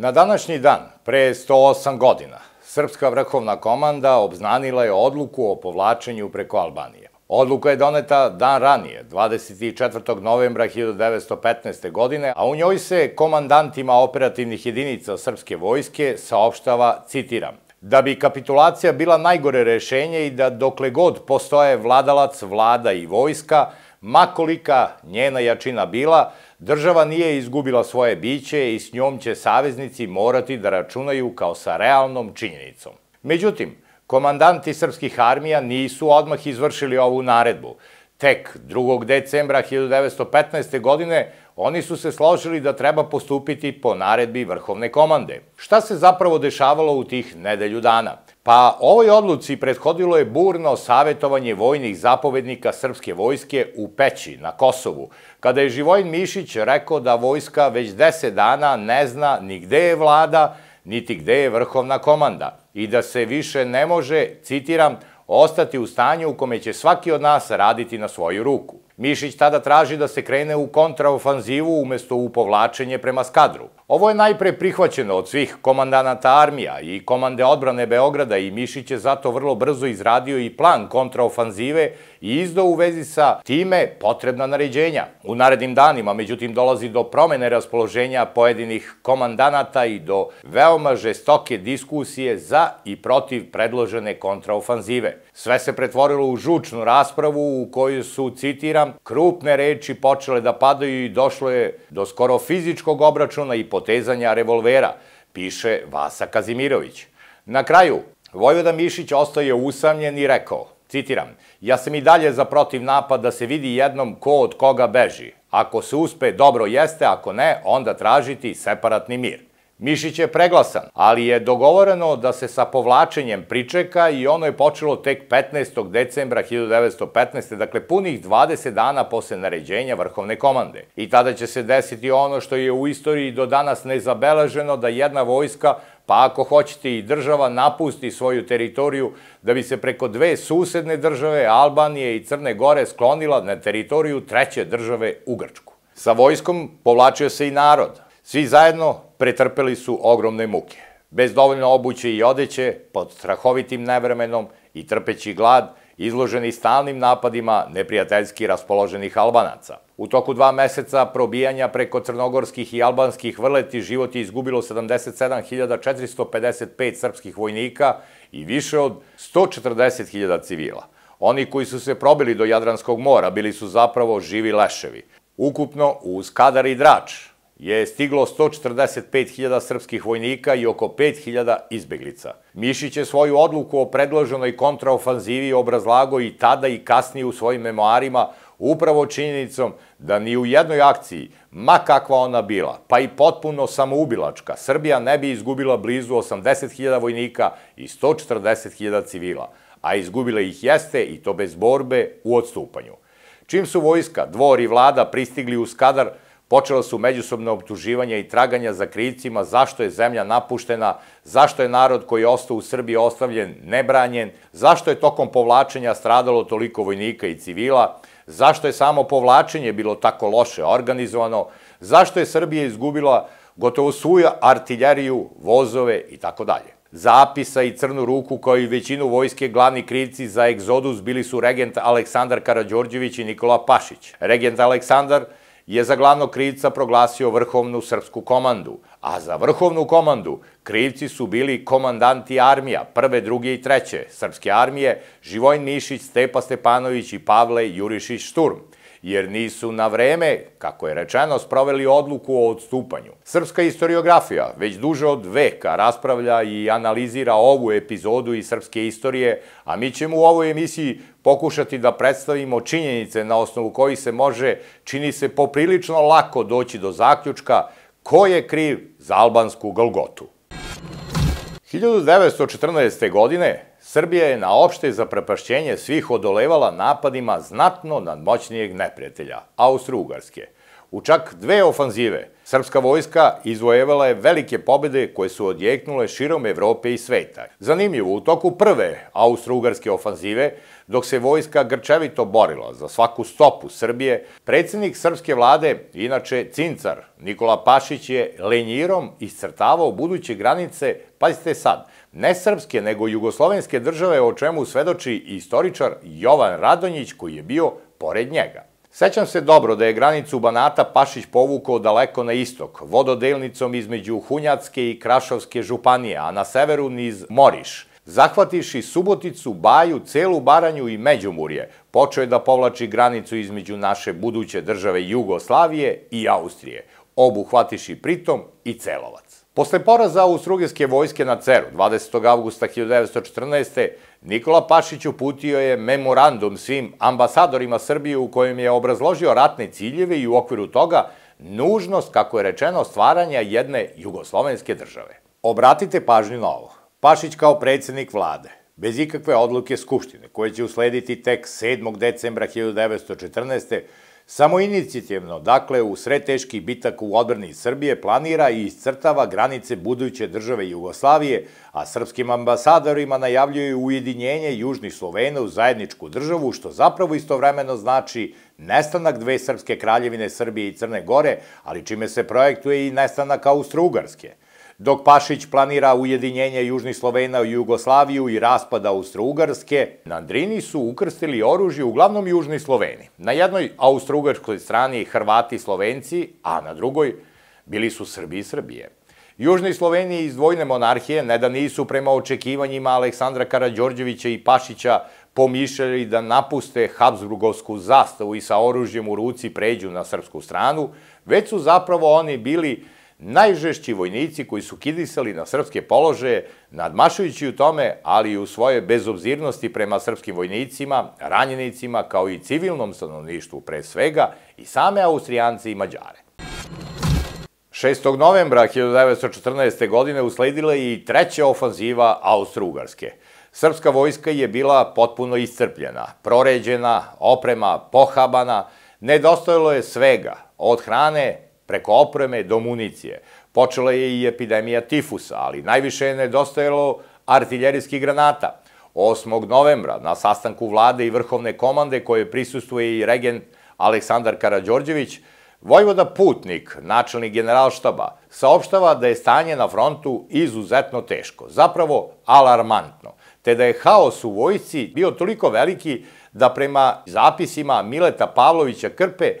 Na današnji dan, pre 108 godina, Srpska vrhovna komanda obznanila je odluku o povlačenju preko Albanije. Odluka je doneta dan ranije, 24. novembra 1915. godine, a u njoj se komandantima operativnih jedinica Srpske vojske saopštava, citiram, da bi kapitulacija bila najgore rešenje i da dokle god postoje vladalac, vlada i vojska, makolika njena jačina bila, država nije izgubila svoje biće i s njom će saveznici morati da računaju kao sa realnom činjenicom. Međutim, komandanti srpskih armija nisu odmah izvršili ovu naredbu. Tek 2. decembra 1915. godine oni su se složili da treba postupiti po naredbi vrhovne komande. Šta se zapravo dešavalo u tih nedelju dana? Pa ovoj odluci prethodilo je burno savjetovanje vojnih zapovednika srpske vojske u Peći, na Kosovu, kada je Živojin Mišić rekao da vojska već 10 dana ne zna ni gde je vlada, niti gde je vrhovna komanda i da se više ne može, citiram, ostati u stanju u kome će svaki od nas raditi na svoju ruku. Mišić tada traži da se krene u kontraofanzivu umjesto u povlačenje prema Skadru. Ovo je najpre prihvaćeno od svih komandanata armija i komande odbrane Beograda i Mišić je zato vrlo brzo izradio i plan kontraofanzive i izdao u vezi sa time potrebna naređenja. U narednim danima, međutim, dolazi do promene raspoloženja pojedinih komandanata i do veoma žestoke diskusije za i protiv predložene kontraofanzive. Sve se pretvorilo u žučnu raspravu u kojoj su, citiram, krupne reči počele da padaju i došlo je do skoro fizičkog obračuna i potezanja revolvera, piše Vasa Kazimirović. Na kraju, Vojvoda Mišić ostaje usamljen i rekao, citiram, ja sam i dalje za protiv napad da se vidi jednom ko od koga beži. Ako se uspe, dobro jeste, ako ne, onda tražiti separatni mir. Mišić je preglasan, ali je dogovoreno da se sa povlačenjem pričeka i ono je počelo tek 15. decembra 1915. Dakle, punih 20 dana posle naređenja vrhovne komande. I tada će se desiti ono što je u istoriji do danas nezabeleženo, da jedna vojska, pa ako hoćete i država, napusti svoju teritoriju da bi se preko dve susedne države, Albanije i Crne Gore, sklonila na teritoriju treće države u Grčku. Sa vojskom povlačio se i narod. Svi zajedno pretrpeli su ogromne muke. Bez dovoljno obuće i odeće, pod strahovitim nevremenom i trpeći glad, izloženi stalnim napadima neprijateljski raspoloženih Albanaca. U toku 2 meseca probijanja preko crnogorskih i albanskih vrleti život je izgubilo 77.455 srpskih vojnika i više od 140.000 civila. Oni koji su se probili do Jadranskog mora bili su zapravo živi leševi. Ukupno uz Kadar i Drač je stiglo 145.000 srpskih vojnika i oko 5.000 izbeglica. Mišić je svoju odluku o predloženoj kontraofanzivi obrazlago i tada i kasnije u svojim memoarima upravo činjenicom da ni u jednoj akciji, ma kakva ona bila, pa i potpuno samoubilačka, Srbija ne bi izgubila blizu 80.000 vojnika i 140.000 civila, a izgubila ih jeste i to bez borbe u odstupanju. Čim su vojska, dvor i vlada pristigli u Skadar, počela su međusobna optuživanja i traganja za krivcima zašto je zemlja napuštena, zašto je narod koji je ostao u Srbiji ostavljen nebranjen, zašto je tokom povlačenja stradalo toliko vojnika i civila, zašto je samo povlačenje bilo tako loše organizovano, zašto je Srbija izgubila gotovo svu artiljeriju, vozove itd. Zapisa i Crnu ruku, kao i većinu vojske, glavni krivci za egzodus bili su regent Aleksandar Karađorđević i Nikola Pašić. Regent Aleksandar je za glavnog krivca proglasio vrhovnu srpsku komandu, a za vrhovnu komandu krivci su bili komandanti armija 1., 2. i 3. srpske armije Živojin Mišić, Stepa Stepanović i Pavle Jurišić Šturm, jer nisu na vreme, kako je rečeno, sproveli odluku o odstupanju. Srpska historiografija već duže od veka raspravlja i analizira ovu epizodu iz srpske istorije, a mi ćemo u ovoj emisiji pokušati da predstavimo činjenice na osnovu kojih se može, čini se, poprilično lako doći do zaključka ko je kriv za albansku Golgotu. 1914. godine Srbija je na opšte zaprepašćenje svih odolevala napadima znatno nadmoćnijeg neprijatelja, Austro-Ugarske. U čak 2 ofanzive Srpska vojska izvojevala je velike pobjede koje su odjeknule širom Evrope i sveta. Zanimljivo, u toku prve austro-ugarske ofanzive, dok se vojska grčevito borila za svaku stopu Srbije, predsjednik srpske vlade, inače cincar Nikola Pašić, je lenjirom iscrtavao buduće granice, pazite sad, ne srpske nego jugoslovenske države, o čemu svedoči istoričar Jovan Radonjić koji je bio pored njega. Sećam se dobro da je granicu Banata Pašić povukao daleko na istok, vododelnicom između Hunjatske i Krašovske županije, a na severu niz Moriš. Zahvativši Suboticu, Baju, celu Baranju i Međimurje, počeo je da povlači granicu između naše buduće države Jugoslavije i Austrije, obuhvativši pritom i Celovac. Posle poraza austrougarske vojske na Ceru 20. avgusta 1914. Nikola Pašić uputio je memorandum svim ambasadorima Srbije u kojem je obrazložio ratne ciljeve i u okviru toga nužnost, kako je rečeno, stvaranja jedne jugoslovenske države. Obratite pažnju na ovo. Pašić kao predsjednik vlade, bez ikakve odluke Skupštine, koje će uslediti tek 7. decembra 1914. samoinicijativno, dakle u sred teških bitaka u odbrani Srbije, planira i iscrtava granice buduće države Jugoslavije, a srpskim ambasadorima najavljuje ujedinjenje južnih Slovena u zajedničku državu, što zapravo istovremeno znači nestanak dve srpske kraljevine Srbije i Crne Gore, ali čime se projektuje i nestanak Austro-Ugarske. Dok Pašić planira ujedinjenje južnih Slovena u Jugoslaviju i raspad Austro-Ugarske, na Drini su ukrstili oružje uglavnom južni Sloveni. Na jednoj austro-ugarskoj strani Hrvati i Slovenci, a na drugoj bili su Srbi i Srbije. Južni Sloveni iz dvojne monarhije ne da nisu prema očekivanjima Aleksandra Karađorđevića i Pašića pomišljali da napuste Habsburgovsku zastavu i sa oružjem u ruci pređu na srpsku stranu, već su zapravo oni bili najžešći vojnici koji su kidisali na srpske položaje, nadmašujući u tome, ali i u svoje bezobzirnosti prema srpskim vojnicima, ranjenicima, kao i civilnom stanovništvu pre svega, i same Austrijance i Mađare. 6. novembra 1914. godine usledila je i treća ofanziva Austro-Ugarske. Srpska vojska je bila potpuno iscrpljena, proređena, oprema pohabana, nedostajalo je svega, od hrane preko opreme do municije. Počela je i epidemija tifusa, ali najviše je nedostajalo artiljerijskih granata. 8. novembra na sastanku vlade i vrhovne komande koje prisustuje i regent Aleksandar Karađorđević, vojvoda Putnik, načelnik generalštaba, saopštava da je stanje na frontu izuzetno teško, zapravo alarmantno, te da je haos u vojsci bio toliko veliki da prema zapisima Mileta Pavlovića Krpe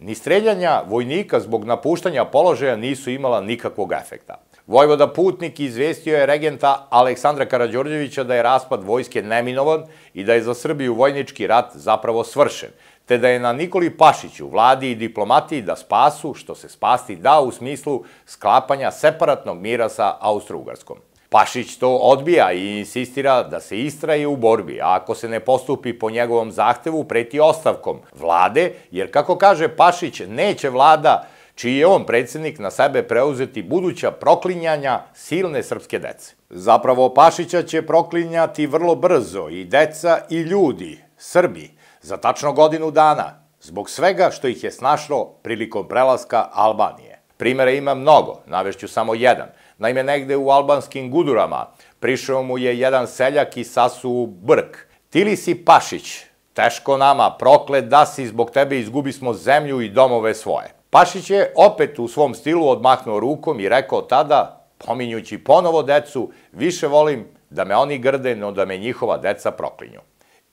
ni streljanja vojnika zbog napuštanja položaja nisu imala nikakvog efekta. Vojvoda Putnik izvestio je regenta Aleksandra Karađorđevića da je raspad vojske neminovan i da je za Srbiju vojnički rat zapravo svršen, te da je na Nikoli Pašiću, vladi i diplomatiji da spasu što se spasti da u smislu sklapanja separatnog mira sa Austro-Ugarskom. Pašić to odbija i insistira da se istraje u borbi, a ako se ne postupi po njegovom zahtevu, preti ostavkom vlade, jer kako kaže Pašić, neće vlada čiji je on predsjednik na sebe preuzeti buduća proklinjanja silne srpske dece. Zapravo, Pašića će proklinjati vrlo brzo i deca i ljudi, Srbi, za tačno godinu dana, zbog svega što ih je snašlo prilikom prelaska Albanije. Primere ima mnogo, navešću samo jedan. Naime, negde u albanskim Gudurama prišao mu je jedan seljak i sasuo brk. Ti li si Pašić? Teško nama, proklet da si, zbog tebe izgubismo zemlju i domove svoje. Pašić je opet u svom stilu odmahnuo rukom i rekao tada, pominjući ponovo decu, više volim da me oni grde, no da me njihova deca proklinju.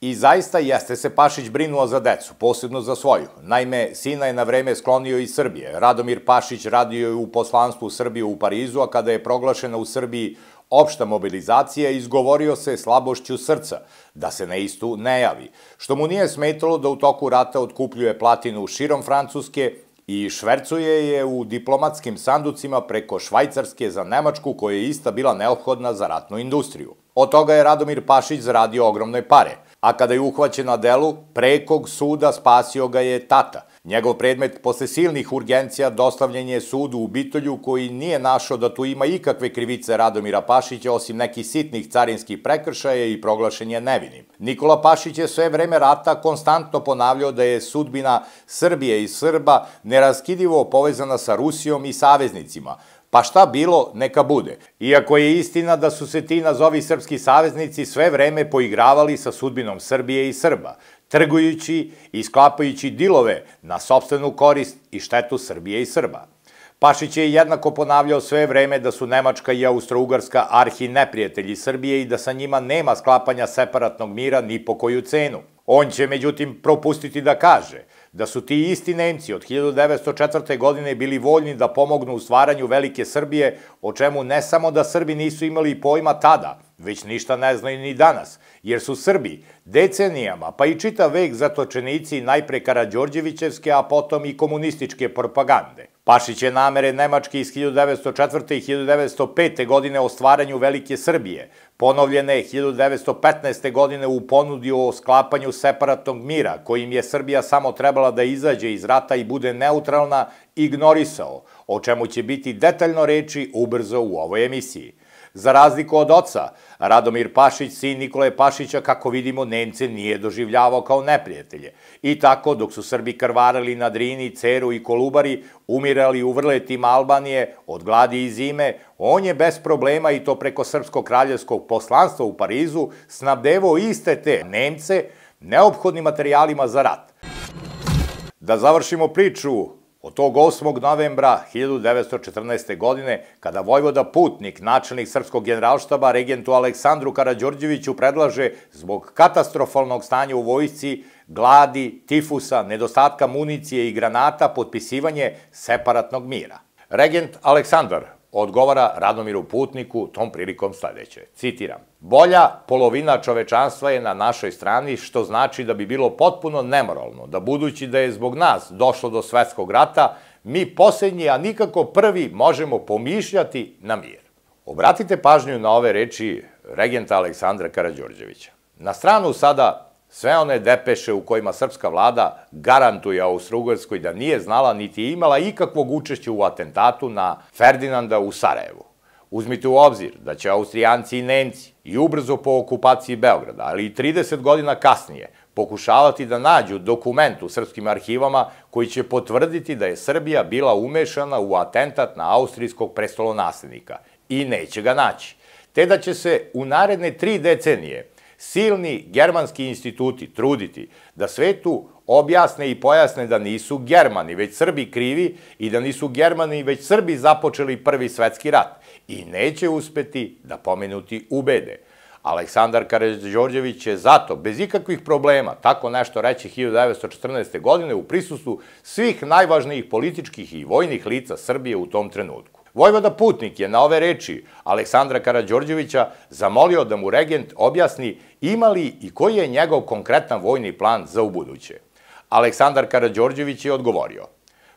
I zaista jeste se Pašić brinuo za decu, posebno za svoju. Naime, sina je na vreme sklonio iz Srbije. Radomir Pašić radio je u poslanstvu Srbije u Parizu, a kada je proglašena u Srbiji opšta mobilizacija, izgovorio se slabošću srca da se na istu ne javi, što mu nije smetalo da u toku rata otkupljuje platinu širom Francuske i švercuje je u diplomatskim sanducima preko Švajcarske za Nemačku, koja je ista bila neophodna za ratnu industriju. Od toga je Radomir Pašić zaradio ogromne pare, a kada je uhvaćen na delu, prekog suda spasio ga je tata, Njegov predmet posle silnih urgencija dostavljen je sudu u Bitolju koji nije našao da tu ima ikakve krivice Radomira Pašića osim nekih sitnih carinskih prekršaja i proglašen je nevinim. Nikola Pašić je sve vreme rata konstantno ponavljao da je sudbina Srbije i Srba neraskidivo povezana sa Rusijom i saveznicima. Pa šta bilo, neka bude. Iako je istina da su se ti nazovi srpski saveznici sve vreme poigravali sa sudbinom Srbije i Srba, trgujući i sklapajući dilove na sopstvenu korist i štetu Srbije i Srba. Pašić je jednako ponavljao sve vreme da su Nemačka i Austro-Ugarska arhineprijatelji Srbije i da sa njima nema sklapanja separatnog mira ni po koju cenu. On će međutim propustiti da kaže da su ti isti Nemci od 1904. godine bili voljni da pomognu u stvaranju Velike Srbije, o čemu ne samo da Srbi nisu imali pojma tada, već ništa ne znaju ni danas, jer su Srbi decenijama, pa i čitav vek zatočenici najpre Karađorđevićevske, a potom i komunističke propagande. Pašić je namere Nemačke iz 1904. i 1905. godine o stvaranju Velike Srbije, ponovljene je 1915. godine u ponudi o sklapanju separatnog mira, kojim je Srbija samo trebala da izađe iz rata i bude neutralna, ignorisao, o čemu će biti detaljno reči ubrzo u ovoj emisiji. Za razliku od oca, Radomir Pašić, sin Nikole Pašića, kako vidimo, Nemce nije doživljavao kao neprijatelje. I tako, dok su Srbi krvarili na Drini, Ceru i Kolubari, umirali u vrletima Albanije od gladi i zime, on je bez problema, i to preko Srpskog kraljevskog poslanstva u Parizu, snabdevao iste te Nemce neophodnim materijalima za rat. Da završimo priču od tog 8. novembra 1914. godine, kada Vojvoda Putnik, načelnik Srpskog generalštaba, regentu Aleksandru Karađorđeviću predlaže, zbog katastrofalnog stanja u vojsci, gladi, tifusa, nedostatka municije i granata, potpisivanje separatnog mira. Regent Aleksandar odgovara Radomiru Putniku tom prilikom sljedeće, citiram: "Bolja polovina čovečanstva je na našoj strani, što znači da bi bilo potpuno nemoralno da, budući da je zbog nas došlo do svetskog rata, mi posljednji, a nikako prvi, možemo pomišljati na mir." Obratite pažnju na ove reči regenta Aleksandra Karađorđevića. Na stranu sada sve one depeše u kojima srpska vlada garantuje Austro-Ugarskoj da nije znala niti imala ikakvog učešća u atentatu na Ferdinanda u Sarajevu. Uzmite u obzir da će Austrijanci i Nemci i ubrzo po okupaciji Beograda, ali i 30 godina kasnije, pokušavati da nađu dokument u srpskim arhivama koji će potvrditi da je Srbija bila umešana u atentat na austrijskog prestolonasljednika, i neće ga naći. Te da će se u naredne 3 decenije silni germanski instituti truditi da svetu objasne i pojasne da nisu Germani, već Srbi krivi, i da nisu Germani, već Srbi započeli Prvi svetski rat, i neće uspeti da pomenuti ubede. Aleksandar Karađorđević je zato bez ikakvih problema tako nešto reći 1914. godine u prisustvu svih najvažnijih političkih i vojnih lica Srbije u tom trenutku. Vojvoda Putnik je na ove reči Aleksandra Karađorđevića zamolio da mu regent objasni ima li i koji je njegov konkretan vojni plan za ubuduće. Aleksandar Karađorđević je odgovorio: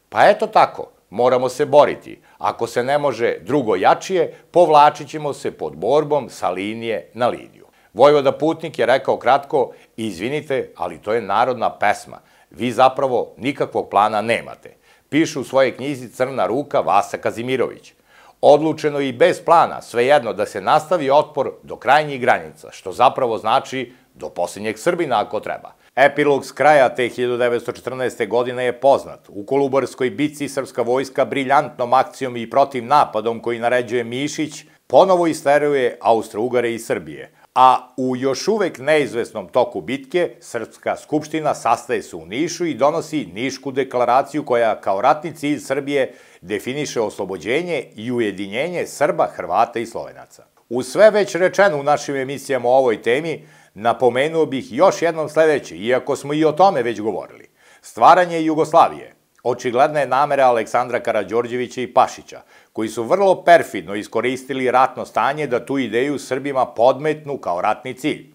"Pa eto tako, moramo se boriti. Ako se ne može drugo jačije, povlačit ćemo se pod borbom sa linije na liniju." Vojvoda Putnik je rekao kratko: "Izvinite, ali to je narodna pesma. Vi zapravo nikakvog plana nemate." Piše u svojoj knjizi Crna ruka Vasa Kazimirović. Odlučeno i bez plana, svejedno, da se nastavi otpor do krajnjih granica, što zapravo znači do posljednjeg Srbina ako treba. Epilog s kraja te 1914. godine je poznat. U Kolubarskoj bitci srpska vojska briljantnom akcijom i protiv napadom koji naređuje Mišić ponovo isteruje Austrougare i Srbije. A u još uvek neizvesnom toku bitke, Srpska skupština sastaje se u Nišu i donosi Nišku deklaraciju koja kao ratni cilj Srbije definiše oslobođenje i ujedinjenje Srba, Hrvata i Slovenaca. Uz sve već rečeno u našim emisijama o ovoj temi, napomenuo bih još jednom sljedeće, iako smo i o tome već govorili. Stvaranje Jugoslavije očigledna je namera Aleksandra Karađorđevića i Pašića, koji su vrlo perfidno iskoristili ratno stanje da tu ideju Srbima podmetnu kao ratni cilj.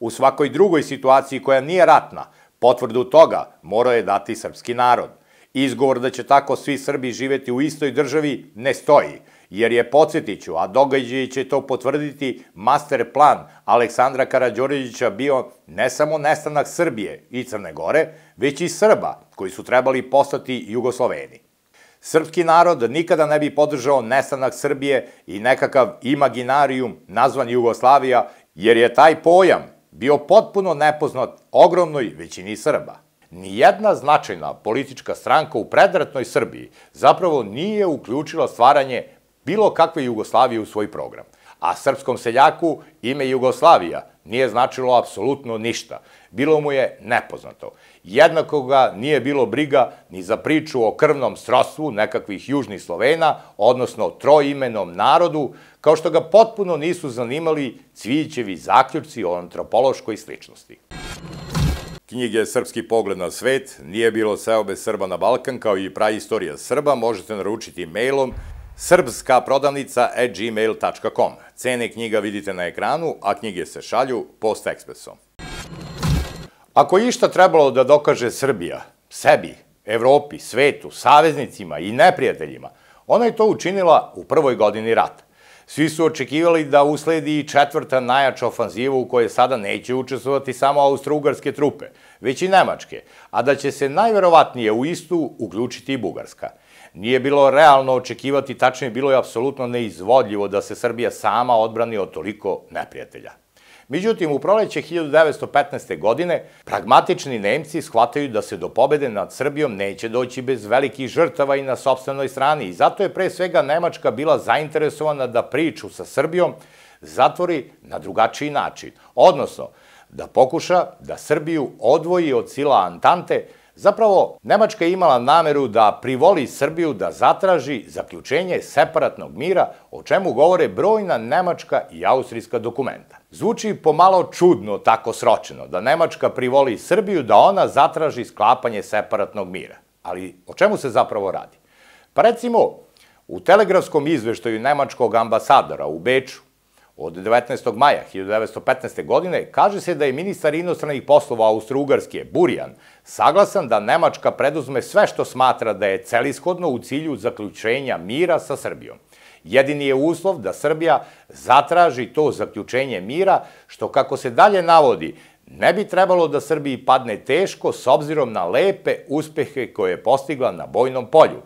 U svakoj drugoj situaciji koja nije ratna, potvrdu toga morao je dati srpski narod. Izgovor da će tako svi Srbi živjeti u istoj državi ne stoji, jer je, podsjetiću, a događaj će to potvrditi, master plan Aleksandra Karađorđevića bio ne samo nestanak Srbije i Crne Gore, već i Srba koji su trebali postati Jugosloveni. Srpski narod nikada ne bi podržao nestanak Srbije i nekakav imaginarijum nazvan Jugoslavija, jer je taj pojam bio potpuno nepoznat ogromnoj većini Srba. Nijedna značajna politička stranka u predratnoj Srbiji zapravo nije uključila stvaranje bilo kakve Jugoslavije u svoj program. A srpskom seljaku ime Jugoslavija nije značilo apsolutno ništa. Bilo mu je nepoznato. Jednako ga nije bilo briga ni za priču o krvnom srodstvu nekakvih južnih Slovena, odnosno troimenom narodu, kao što ga potpuno nisu zanimali Cvijićevi zaključci o antropološkoj sličnosti. Knjige Srpski pogled na svet, Nije bilo seobe Srba na Balkan, kao i Praistorija Srba možete naručiti mailom srpskaprodavnica@gmail.com. Cene knjiga vidite na ekranu, a knjige se šalju post ekspresom. Ako je išta trebalo da dokaže Srbija sebi, Evropi, svetu, saveznicima i neprijateljima, ona je to učinila u prvoj godini rata. Svi su očekivali da usledi i četvrta najjača ofanziva u kojoj sada neće učestvovati samo austrougarske trupe, već i nemačke, a da će se najverovatnije u istu uključiti i Bugarska. Nije bilo realno očekivati, tačnije bilo je apsolutno neizvodljivo da se Srbija sama odbrani od toliko neprijatelja. Međutim, u proleće 1915. godine pragmatični Nemci shvataju da se do pobede nad Srbijom neće doći bez velikih žrtava i na sopstvenoj strani i zato je pre svega Nemačka bila zainteresovana da priču sa Srbijom zatvori na drugačiji način, odnosno da pokuša da Srbiju odvoji od sila Antante. Zapravo, Nemačka je imala nameru da privoli Srbiju da zatraži zaključenje separatnog mira, o čemu govore brojna nemačka i austrijska dokumenta. Zvuči pomalo čudno tako sročeno, da Nemačka privoli Srbiju da ona zatraži sklapanje separatnog mira. Ali o čemu se zapravo radi? Pa recimo, u telegrafskom izveštaju nemačkog ambasadora u Beču od 19. maja 1915. godine kaže se da je ministar inostranih poslova Austro-Ugarske Burijan saglasan da Nemačka preduzme sve što smatra da je celishodno u cilju zaključenja mira sa Srbijom. Jedini je uslov da Srbija zatraži to zaključenje mira, što, kako se dalje navodi, ne bi trebalo da Srbiji padne teško s obzirom na lepe uspehe koje je postigla na bojnom polju,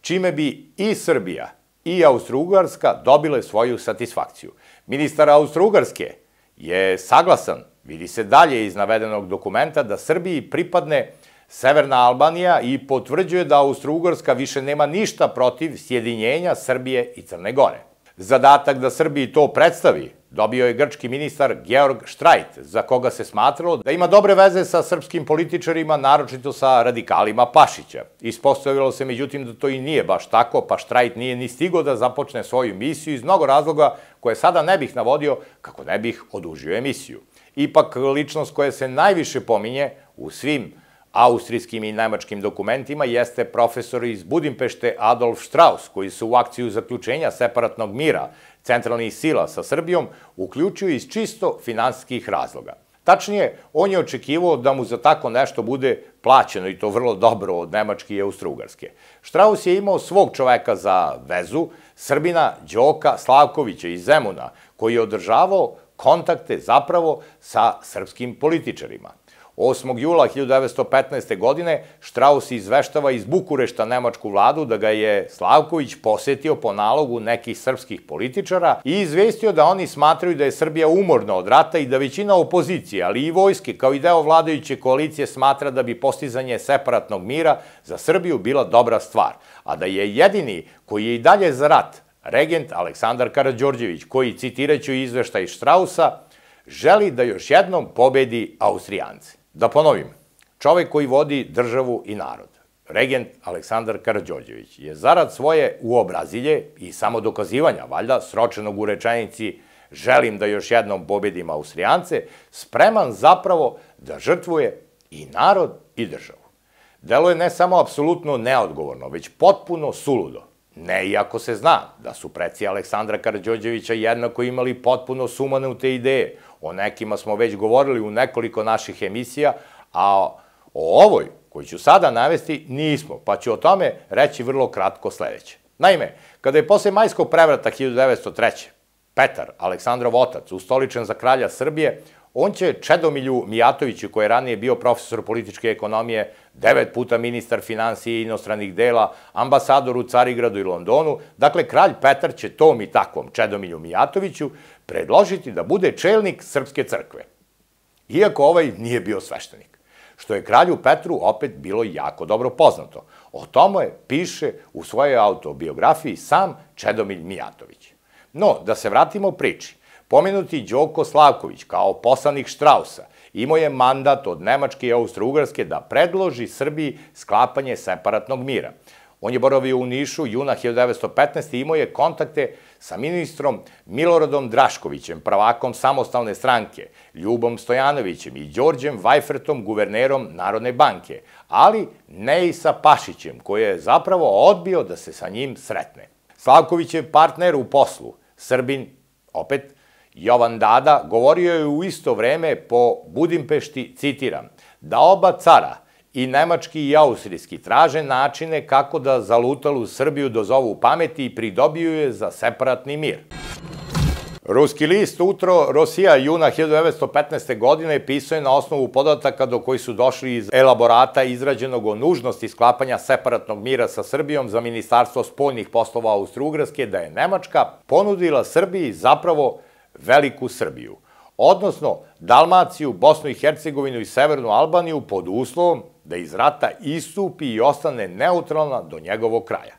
čime bi i Srbija i Austro-Ugarska dobile svoju satisfakciju. Ministar Austro-Ugarske je saglasan, vidi se dalje iz navedenog dokumenta, da Srbiji pripadne Severna Albanija i potvrđuje da Austro-Ugarska više nema ništa protiv sjedinjenja Srbije i Crne Gore. Zadatak da Srbiji to predstavi dobio je grčki ministar Georg Štrajt, za koga se smatralo da ima dobre veze sa srpskim političarima, naročito sa radikalima Pašića. Ispostavilo se, međutim, da to i nije baš tako, pa Štrajt nije ni stigao da započne svoju misiju iz mnogo razloga koje sada ne bih navodio kako ne bih odužio emisiju. Ipak, ličnost koja se najviše pominje u svim austrijskim i nemačkim dokumentima jeste profesor iz Budimpešte Adolf Strauss, koji se u akciju zaključenja separatnog mira centralnih sila sa Srbijom uključio iz čisto finansijskih razloga. Tačnije, on je očekivao da mu za tako nešto bude plaćeno i to vrlo dobro od Nemačke i Austro-Ugarske. Strauss je imao svog čoveka za vezu, Srbina Đoka Slavkovića iz Zemuna, koji je održavao kontakte zapravo sa srpskim političarima. 8. jula 1915. godine Strauss izveštava iz Bukurešta nemačku vladu da ga je Slavković posjetio po nalogu nekih srpskih političara i izvestio da oni smatraju da je Srbija umorna od rata i da većina opozicije, ali i vojske, kao i deo vladajuće koalicije smatra da bi postizanje separatnog mira za Srbiju bila dobra stvar, a da je jedini koji je i dalje za rat regent Aleksandar Karađorđević, koji, citiraću izveštaj Straussa, želi da još jednom pobedi Austrijance. Da ponovim, čovek koji vodi državu i narod, regent Aleksandar Karađorđević, je zarad svoje uobrazilje i samodokazivanja, valjda, sročenog u rečenici "želim da još jednom pobedim Austrijance", spreman zapravo da žrtvuje i narod i državu. Delo je ne samo apsolutno neodgovorno, već potpuno suludo. Ne iako se zna da su preci Aleksandra Karađorđevića jednako imali potpuno sumanute ideje. O nekima smo već govorili u nekoliko naših emisija, a o ovoj koju ću sada navesti nismo, pa ću o tome reći vrlo kratko sljedeće. Naime, kada je posle majskog prevrata 1903. Petar, Aleksandrov otac, ustoličen za kralja Srbije, on će Čedomilju Mijatoviću, koji je ranije bio profesor političke ekonomije, 9 puta ministar financije i inostranih dela, ambasador u Carigradu i Londonu, dakle, kralj Petar će tom i takvom Čedomilju Mijatoviću predložiti da bude čelnik Srpske crkve. Iako ovaj nije bio sveštenik, što je kralju Petru opet bilo jako dobro poznato. O tome piše u svojoj autobiografiji sam Čedomilj Mijatović. No, da se vratimo priči. Pomenuti Đoko Slavković, kao poslanik Štrausa, imao je mandat od Nemačke i Austro-Ugarske da predloži Srbiji sklapanje separatnog mira. On je boravio u Nišu juna 1915. i imao je kontakte sa ministrom Milorodom Draškovićem, prvakom Samostalne stranke, Ljubom Stojanovićem i Đorđem Vajfertom, guvernerom Narodne banke, ali ne i sa Pašićem, koji je zapravo odbio da se sa njim sretne. Slavković je partner u poslu, Srbin, opet Jovan Dada, govorio je u isto vreme po Budimpešti, citiram, da oba cara, i nemački i austrijski, traže načine kako da zalutalu Srbiju dozovu pameti i pridobiju je za separatni mir. Ruski list Utro Rosija juna 1915. godine pisao je na osnovu podataka do koji su došli iz elaborata izrađenog o nužnosti sklapanja separatnog mira sa Srbijom za Ministarstvo spoljnih poslova Austro-Ugarske da je Nemačka ponudila Srbiji zapravo Veliku Srbiju, odnosno Dalmaciju, Bosnu i Hercegovinu i Severnu Albaniju pod uslovom da iz rata istupi i ostane neutralna do njegovog kraja.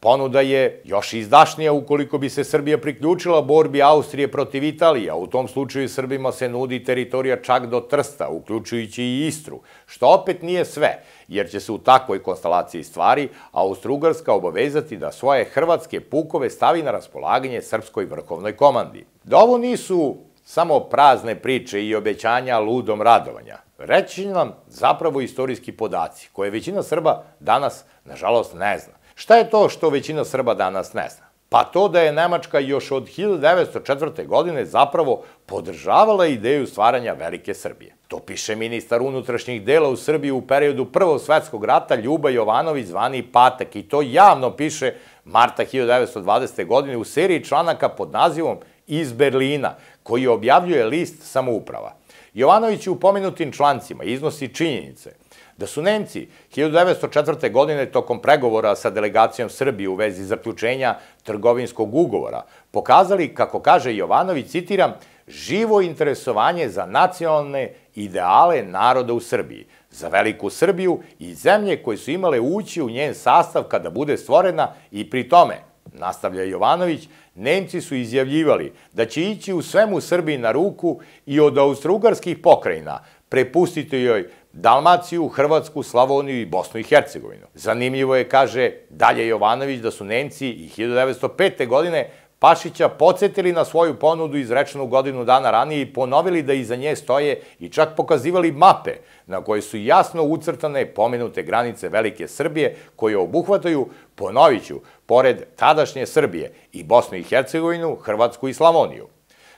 Ponuda je još izdašnija ukoliko bi se Srbija priključila borbi Austrije protiv Italije, a u tom slučaju Srbima se nudi teritorija čak do Trsta, uključujući i Istru, što opet nije sve, jer će se u takvoj konstelaciji stvari Austro-Ugarska obavezati da svoje hrvatske pukove stavi na raspolaganje Srpskoj vrhovnoj komandi. Da ovo nisu samo prazne priče i obećanja ludom radovanja, reći nam zapravo istorijski podaci, koje većina Srba danas, nažalost, ne zna. Šta je to što većina Srba danas ne zna? Pa to da je Nemačka još od 1904. godine zapravo podržavala ideju stvaranja Velike Srbije. To piše ministar unutrašnjih dela u Srbiji u periodu Prvog svetskog rata Ljuba Jovanović, zvani Patak, i to javno piše marta 1920. godine u seriji članaka pod nazivom Iz Berlina, koji objavljuje list Samouprava. Jovanović u pomenutim člancima iznosi činjenice da su Nemci 1904. godine tokom pregovora sa delegacijom Srbije u vezi zaključenja trgovinskog ugovora pokazali, kako kaže Jovanović, citiram, živo interesovanje za nacionalne ideale naroda u Srbiji, za Veliku Srbiju i zemlje koje su imale ući u njen sastav kada bude stvorena i pri tome, nastavlja Jovanović, Nemci su izjavljivali da će ići u svemu Srbiji na ruku i od austrougarskih pokrajina prepustiti joj Dalmaciju, Hrvatsku, Slavoniju i Bosnu i Hercegovinu. Zanimljivo je, kaže dalje Jovanović, da su Nemci i 1905. godine Pašića podsjetili na svoju ponudu izrečenu godinu dana ranije i ponovili da iza nje stoje i čak pokazivali mape na koje su jasno ucrtane pomenute granice Velike Srbije, koje obuhvataju, ponovit ću, pored tadašnje Srbije i Bosnu i Hercegovinu, Hrvatsku i Slavoniju.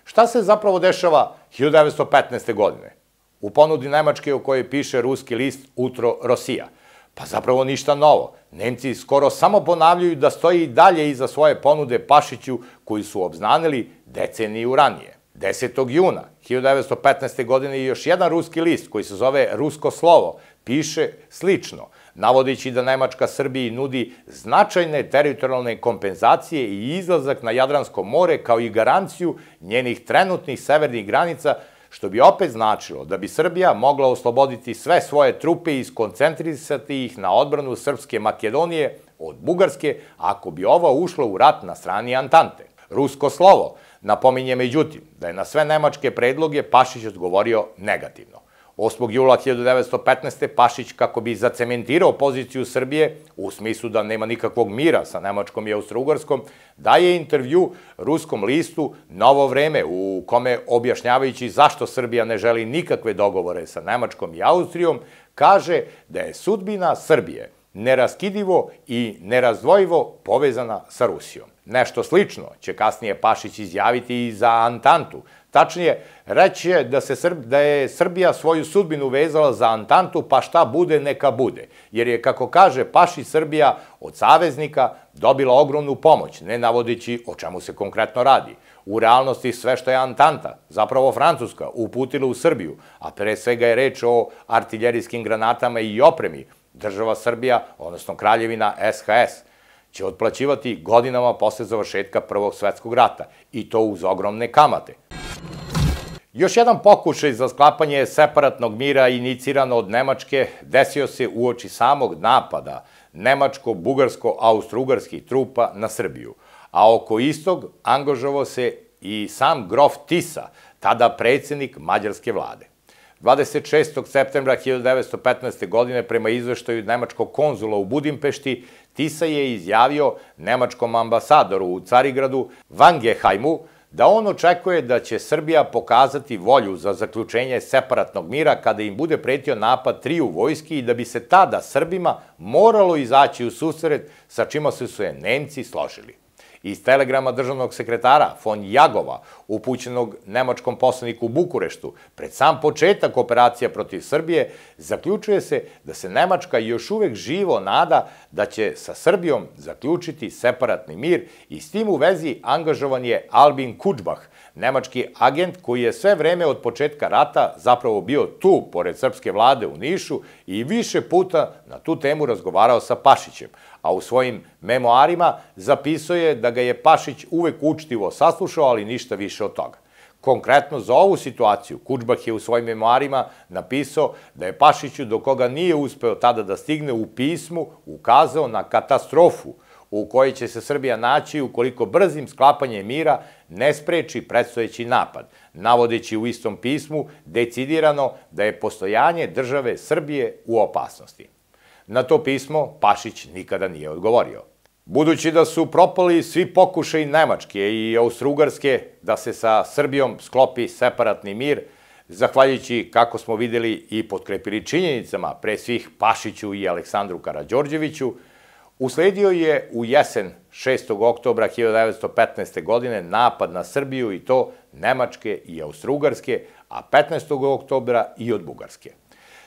Šta se zapravo dešava 1915. godine? U ponudi Nemačke, o kojoj piše ruski list Utro Rosija. Pa zapravo ništa novo. Nemci skoro samo ponavljaju da stoji i dalje iza svoje ponude Pašiću, koju su obznanili deceniju ranije. 10. juna 1915. godine još jedan ruski list, koji se zove Rusko slovo, piše slično, navodeći da Nemačka Srbiji nudi značajne teritorijalne kompenzacije i izlazak na Jadransko more, kao i garanciju njenih trenutnih severnih granica, što bi opet značilo da bi Srbija mogla osloboditi sve svoje trupe i skoncentrisati ih na odbranu Srpske Makedonije od Bugarske, ako bi ova ušla u rat na strani Antante. Rusko slovo napominje, međutim, da je na sve nemačke predloge Pašić odgovorio negativno. 8. jula 1915. Pašić, kako bi zacementirao poziciju Srbije, u smislu da nema nikakvog mira sa Nemačkom i Austro-Ugarskom, daje intervju ruskom listu Novo vreme, u kome, objašnjavajući zašto Srbija ne želi nikakve dogovore sa Nemačkom i Austrijom, kaže da je sudbina Srbije neraskidivo i nerazdvojivo povezana sa Rusijom. Nešto slično će kasnije Pašić izjaviti i za Antantu. Tačnije, reći je da je Srbija svoju sudbinu vezala za Antantu, pa šta bude, neka bude. Jer je, kako kaže Pašić, Srbija od saveznika dobila ogromnu pomoć, ne navodeći o čemu se konkretno radi. U realnosti sve što je Antanta, zapravo Francuska, uputila u Srbiju, a pre svega je reč o artiljerijskim granatama i opremi, država Srbija, odnosno Kraljevina SHS, će otplaćivati godinama posle završetka Prvog svetskog rata, i to uz ogromne kamate. Još jedan pokušaj za sklapanje separatnog mira iniciran od Nemačke desio se uoči samog napada nemačko-bugarsko-austro-ugarskih trupa na Srbiju, a oko istog angažovao se i sam Grof Tisa, tada predsednik mađarske vlade. 26. septembra 1915. godine, prema izveštaju nemačkog konzula u Budimpešti, Tisa je izjavio nemačkom ambasadoru u Carigradu, Vangehajmu, da on očekuje da će Srbija pokazati volju za zaključenje separatnog mira kada im bude pretio napad triju vojski i da bi se tada Srbima moralo izaći u susret, sa čima su se Nemci složili. Iz telegrama državnog sekretara von Jagova, upućenog nemačkom poslaniku u Bukureštu, pred sam početak operacija protiv Srbije, zaključuje se da se Nemačka još uvek živo nada da će sa Srbijom zaključiti separatni mir, i s tim u vezi angažovan je Albin Kučbah, nemački agent koji je sve vreme od početka rata zapravo bio tu, pored srpske vlade u Nišu, i više puta na tu temu razgovarao sa Pašićem, a u svojim memoarima zapisao je da ga je Pašić uvek učtivo saslušao, ali ništa više od toga. Konkretno za ovu situaciju Kučbah je u svojim memoarima napisao da je Pašiću, do koga nije uspeo tada da stigne, u pismu ukazao na katastrofu u kojoj će se Srbija naći ukoliko brzim sklapanjem mira ne spreči predstojeći napad, navodeći u istom pismu decidirano da je postojanje države Srbije u opasnosti. Na to pismo Pašić nikada nije odgovorio. Budući da su propali svi pokušaj Nemačke i Austrougarske da se sa Srbijom sklopi separatni mir, zahvaljujući, kako smo videli i potkrepili činjenicama, pre svih Pašiću i Aleksandru Karađorđeviću, usledio je u jesen 6. oktobra 1915. godine napad na Srbiju, i to Nemačke i Austrougarske, a 15. oktobra i od Bugarske.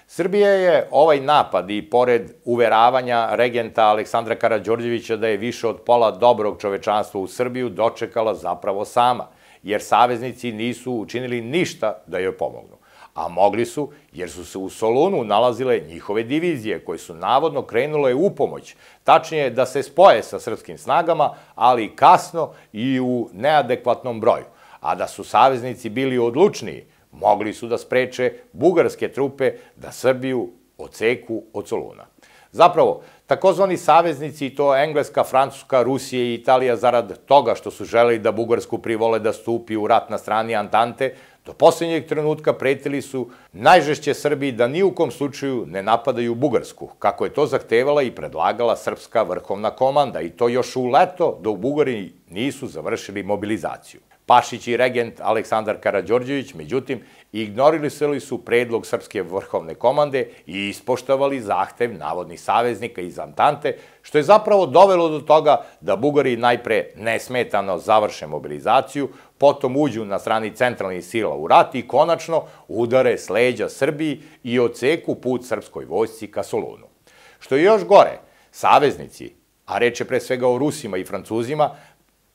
Srbija je ovaj napad, i pored uveravanja regenta Aleksandra Karađorđevića da je više od pola dobrog čovečanstva u Srbiju, dočekala zapravo sama, jer saveznici nisu učinili ništa da joj pomognu. A mogli su, jer su se u Solunu nalazile njihove divizije, koje su navodno krenule u pomoć, tačnije da se spoje sa srpskim snagama, ali kasno i u neadekvatnom broju. A da su saveznici bili odlučniji, mogli su da spreče bugarske trupe da Srbiju odseku od Soluna. Zapravo, takozvani saveznici, i to Engleska, Francuska, Rusija i Italija, zarad toga što su želeli da Bugarsku privole da stupi u rat na strani Antante, do posljednjeg trenutka pretili su najžešće Srbiji da ni u kom slučaju ne napadaju Bugarsku, kako je to zahtevala i predlagala srpska vrhovna komanda, i to još u leto, dok Bugari nisu završili mobilizaciju. Pašić i regent Aleksandar Karađorđević, međutim, ignorisali su predlog srpske vrhovne komande i ispoštovali zahtev navodnih saveznika iz Antante, što je zapravo dovelo do toga da Bugari najpre nesmetano završe mobilizaciju, potom uđu na strani centralnih sila u rat i konačno udare s leđa Srbiji i odseku put srpskoj vojsci ka Solunu. Što je još gore, saveznici, a reč je pre svega o Rusima i Francuzima,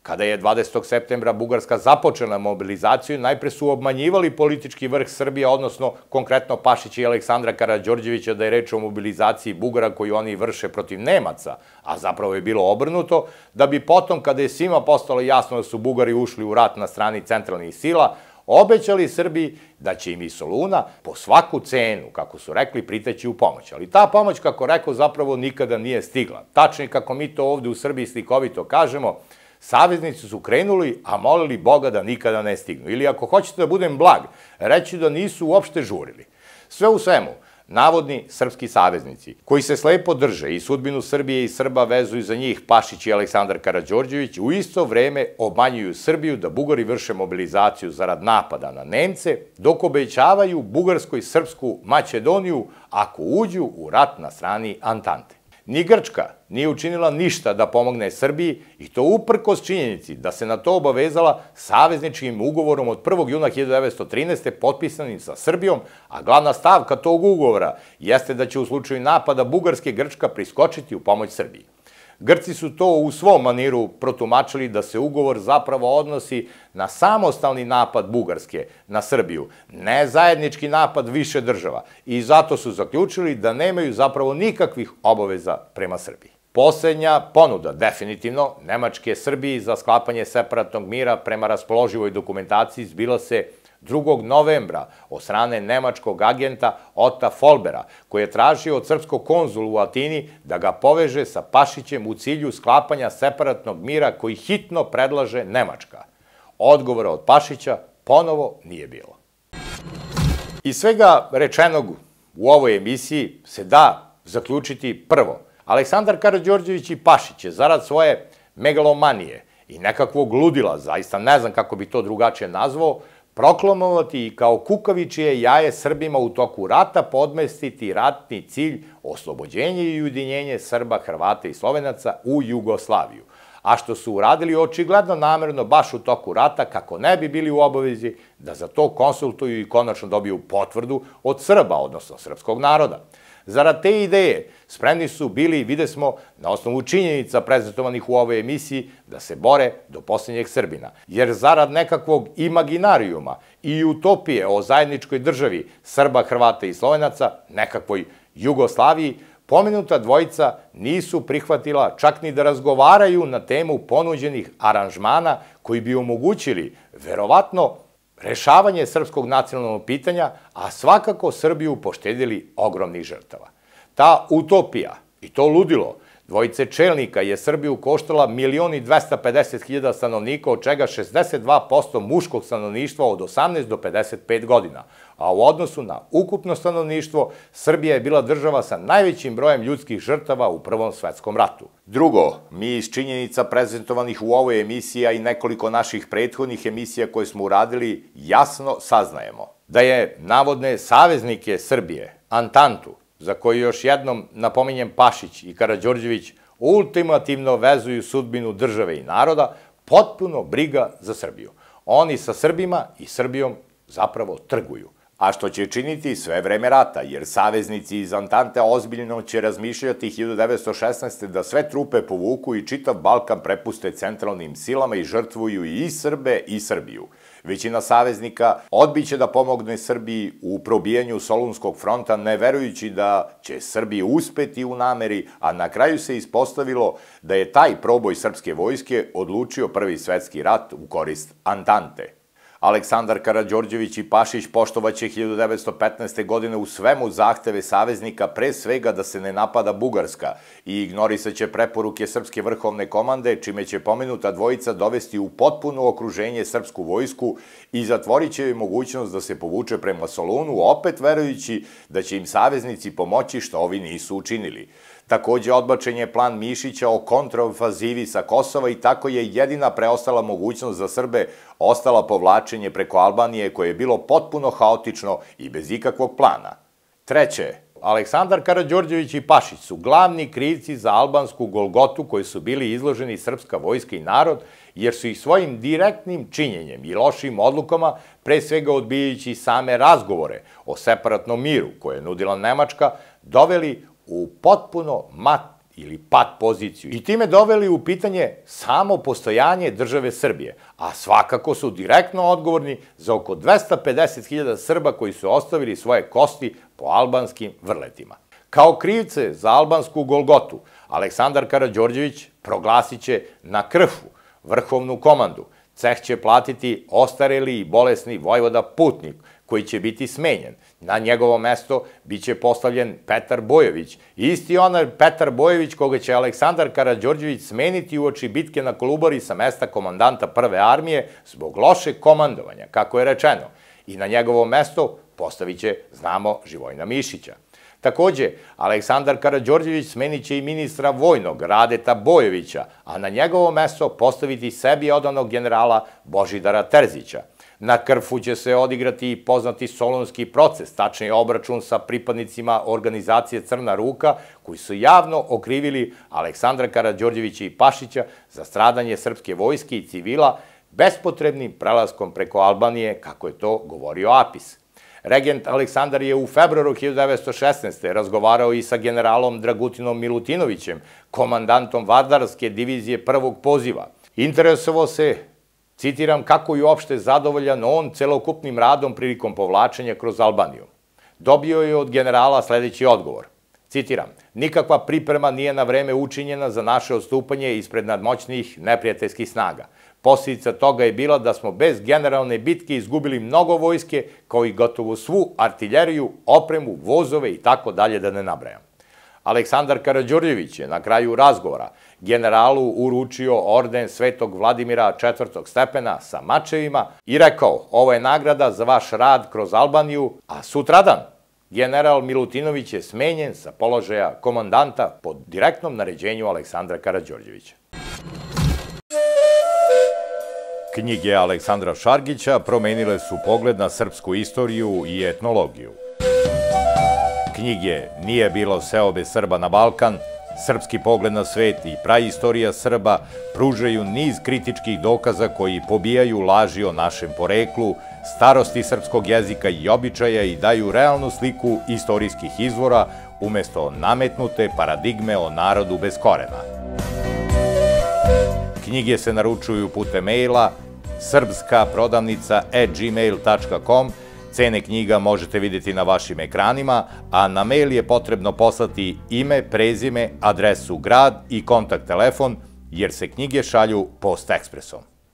kada je 20. septembra Bugarska započela mobilizaciju, najpre su obmanjivali politički vrh Srbije, odnosno konkretno Pašića i Aleksandra Karađorđevića, da je reč o mobilizaciji Bugara koju oni vrše protiv Nemaca, a zapravo je bilo obrnuto, da bi potom, kada je svima postalo jasno da su Bugari ušli u rat na strani centralnih sila, obećali Srbiji da će im iz Soluna po svaku cenu, kako su rekli, priteći u pomoć. Ali ta pomoć, kako rekao, zapravo nikada nije stigla. Tačnije, kako mi to ovde u Srbiji slikovito kažemo, saveznici su krenuli, a molili Boga da nikada ne stignu. Ili, ako hoćete da budem blag, reći da nisu uopšte žurili. Sve u svemu, navodni srpski saveznici, koji se slepo drže i sudbinu Srbije i Srba vezuju za njih Pašić i Aleksandar Karađorđević, u isto vreme obmanjuju Srbiju da Bugari vrše mobilizaciju zarad napada na Nemce, dok obećavaju Bugarskoj srpsku Makedoniju ako uđu u rat na strani Antante. Ni Grčka nije učinila ništa da pomogne Srbiji i to uprkos činjenici da se na to obavezala savezničkim ugovorom od 1. juna 1913. potpisanim sa Srbijom, a glavna stavka tog ugovora jeste da će u slučaju napada Bugarske Grčka priskočiti u pomoć Srbiji. Grci su to u svom maniru protumačili da se ugovor zapravo odnosi na samostalni napad Bugarske na Srbiju, ne zajednički napad više država i zato su zaključili da nemaju zapravo nikakvih obaveza prema Srbiji. Posljednja ponuda, definitivno, Nemačke Srbiji za sklapanje separatnog mira prema raspoloživoj dokumentaciji zbila se 2. novembra od strane nemačkog agenta Ota Folbera, koji je tražio od srpskog konzula u Atini da ga poveže sa Pašićem u cilju sklapanja separatnog mira koji hitno predlaže Nemačka. Odgovora od Pašića ponovo nije bilo. Iz svega rečenog u ovoj emisiji se da zaključiti prvo. Aleksandar Karađorđević i Pašić je zarad svoje megalomanije i nekakvog ludila, zaista ne znam kako bi to drugačije nazvao, proklamovati i kao kukavičije jaje Srbima u toku rata podmestiti ratni cilj oslobođenje i ujedinjenje Srba, Hrvata i Slovenaca u Jugoslaviju, a što su uradili očigledno namerno baš u toku rata kako ne bi bili u obavezi da za to konsultuju i konačno dobiju potvrdu od Srba, odnosno srpskog naroda. Zarad te ideje spremni su bili, vide smo, na osnovu činjenica prezentovanih u ovoj emisiji, da se bore do posljednjeg Srbina. Jer zarad nekakvog imaginarijuma i utopije o zajedničkoj državi Srba, Hrvata i Slovenaca, nekakvoj Jugoslaviji, pomenuta dvojica nisu prihvatila čak ni da razgovaraju na temu ponuđenih aranžmana koji bi omogućili, verovatno, rešavanje srpskog nacionalnog pitanja, a svakako Srbiju poštedili ogromnih žrtava. Ta utopija i to ludilo dvojice čelnika je Srbiju koštala 1.250.000 stanovnika, od čega 62% muškog stanovništva od 18 do 55 godina. A u odnosu na ukupno stanovništvo, Srbija je bila država sa najvećim brojem ljudskih žrtava u Prvom svetskom ratu. Drugo, mi iz činjenica prezentovanih u ovoj emisiji, a i nekoliko naših prethodnih emisija koje smo uradili, jasno saznajemo da je navodne saveznike Srbije, Antantu, za koju još jednom napominjem Pašić i Karađorđević ultimativno vezuju sudbinu države i naroda, potpuno briga za Srbiju. Oni sa Srbima i Srbijom zapravo trguju. A što će činiti sve vreme rata, jer saveznici iz Antante ozbiljno će razmišljati 1916. da sve trupe povuku i čitav Balkan prepuste centralnim silama i žrtvuju i Srbe i Srbiju. Većina saveznika odbiće da pomogne Srbiji u probijanju Solunskog fronta, ne verujući da će Srbiji uspeti u nameri, a na kraju se ispostavilo da je taj proboj srpske vojske odlučio Prvi svetski rat u korist Antante. Aleksandar Karađorđević i Pašić poštovaće 1915. godine u svemu zahteve saveznika, pre svega da se ne napada Bugarska, i ignorisaće preporuke Srpske vrhovne komande, čime će pomenuta dvojica dovesti u potpuno okruženje srpsku vojsku i zatvoriće joj mogućnost da se povuče prema Solunu, opet verujući da će im saveznici pomoći, što ovi nisu učinili. Također, odbačen je plan Mišića o kontraofanzivi sa Kosova i tako je jedina preostala mogućnost za Srbe ostala povlačenje preko Albanije, koje je bilo potpuno haotično i bez ikakvog plana. Treće, Aleksandar Karađorđević i Pašić su glavni krivci za albansku golgotu koji su bili izloženi srpska vojska i narod, jer su ih svojim direktnim činjenjem i lošim odlukama, pre svega odbijajući same razgovore o separatnom miru koje je nudila Nemačka, doveli u potpuno mat ili pat poziciju i time doveli u pitanje samo postojanje države Srbije, a svakako su direktno odgovorni za oko 250.000 Srba koji su ostavili svoje kosti po albanskim vrletima. Kao krivce za albansku golgotu, Aleksandar Karađorđević proglasit će na Krfu vrhovnu komandu. Ceh će platiti ostareli i bolesni vojvoda Putnik, koji će biti smenjen. Na njegovo mesto biće postavljen Petar Bojović. Isti onaj Petar Bojović koga će Aleksandar Karađorđević smeniti u oči bitke na Kolubari sa mesta komandanta Prve armije zbog lošeg komandovanja, kako je rečeno. I na njegovo mesto postavit će, znamo, Živojina Mišića. Također, Aleksandar Karađorđević smenit će i ministra vojnog Radeta Bojovića, a na njegovo mesto postaviti sebi odanog generala Božidara Terzića. Na Krfu će se odigrati i poznati Solunski proces, tačni obračun sa pripadnicima organizacije Crna ruka, koji su javno okrivili Aleksandra Karađorđevića i Pašića za stradanje srpske vojske i civila bespotrebnim prelaskom preko Albanije, kako je to govorio APIS. Regent Aleksandar je u februaru 1916. razgovarao i sa generalom Dragutinom Milutinovićem, komandantom Vardarske divizije prvog poziva. Interesovao se, citiram, kako je uopšte zadovoljan on celokupnim radom prilikom povlačenja kroz Albaniju. Dobio je od generala sljedeći odgovor. Citiram, nikakva priprema nije na vreme učinjena za naše odstupanje ispred nadmoćnih neprijateljskih snaga. Posljedica toga je bila da smo bez generalne bitke izgubili mnogo vojske, kao i gotovo svu artiljeriju, opremu, vozove i tako dalje da ne nabrajam. Aleksandar Karađorđević je na kraju razgovora generalu uručio orden Svetog Vladimira IV. Stepena sa mačevima i rekao, ovo je nagrada za vaš rad kroz Albaniju, a sutradan general Milutinović je smenjen sa položaja komandanta po direktnom naređenju Aleksandra Karađorđevića. Knjige Aleksandra Šargića promenile su pogled na srpsku istoriju i etnologiju. Knjige Nije bilo seobe Srba na Balkan, Srpski pogled na svet i praistorija Srba pružaju niz kritičkih dokaza koji pobijaju laži o našem poreklu, starosti srpskog jezika i običaja i daju realnu sliku istorijskih izvora umjesto nametnute paradigme o narodu bez korena. Knjige se naručuju putem maila srpskaprodavnica@gmail.com. Cene knjiga možete vidjeti na vašim ekranima, a na mail je potrebno poslati ime, prezime, adresu, grad i kontakt telefon, jer se knjige šalju post ekspresom.